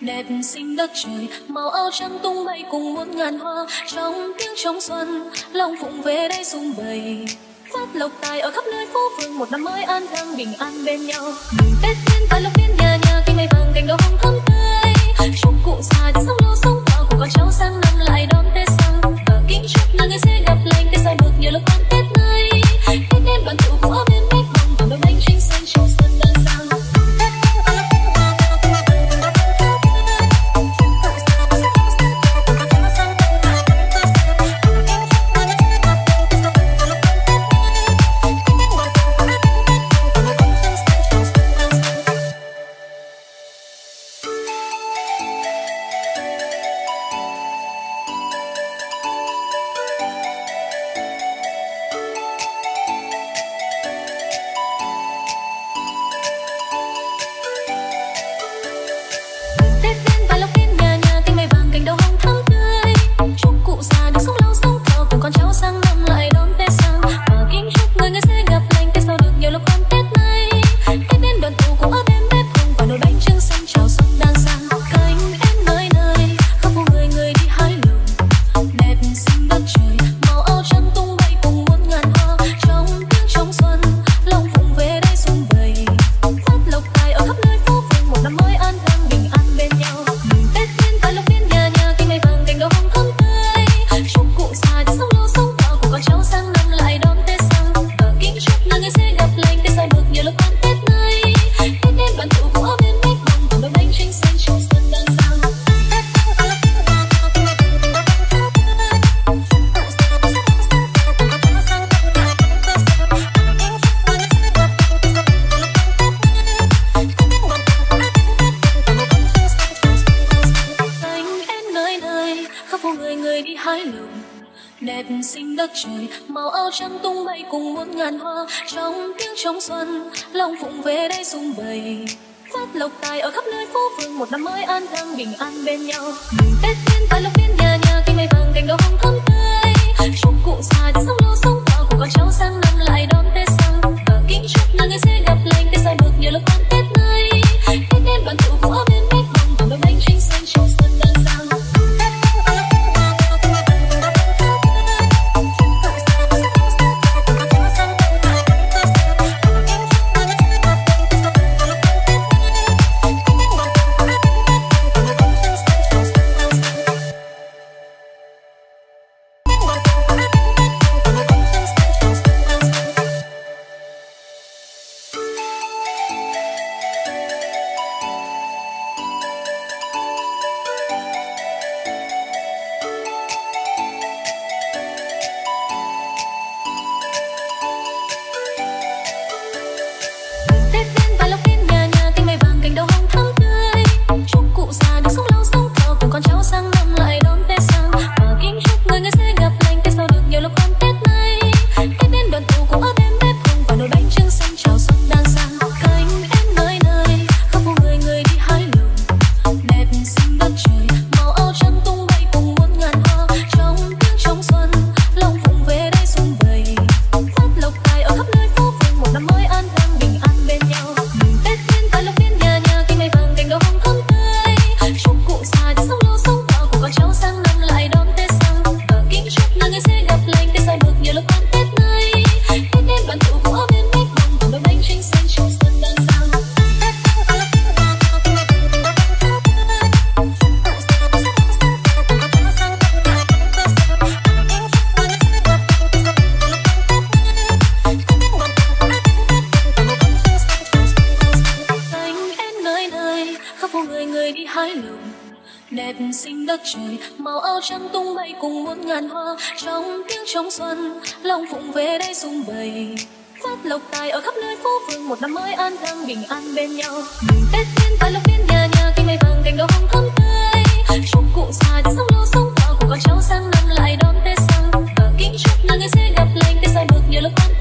đẹp xinh đất trời, màu áo trắng tung bay cùng muôn ngàn hoa. Trong tiếng trong xuân, lòng phụng về đây sum vầy, phát lộc tài ở khắp nơi phố phường, một năm mới an khang bình an bên nhau. Mừng Tết đến tài lộc đến, nhà nhà cây mai vàng cành đào hồng thắm tươi. Chúc cụ già thì sống lâu sống thọ, của con cháu sang năm lại đón Tết sang. Và kính chúc là người sẽ gặp lành, Tết ra được nhiều lộc an Tết nay. Tết đến đoàn tụ của bên mép vòng, và đôi bánh trưng xanh trong sân đang sang. Look.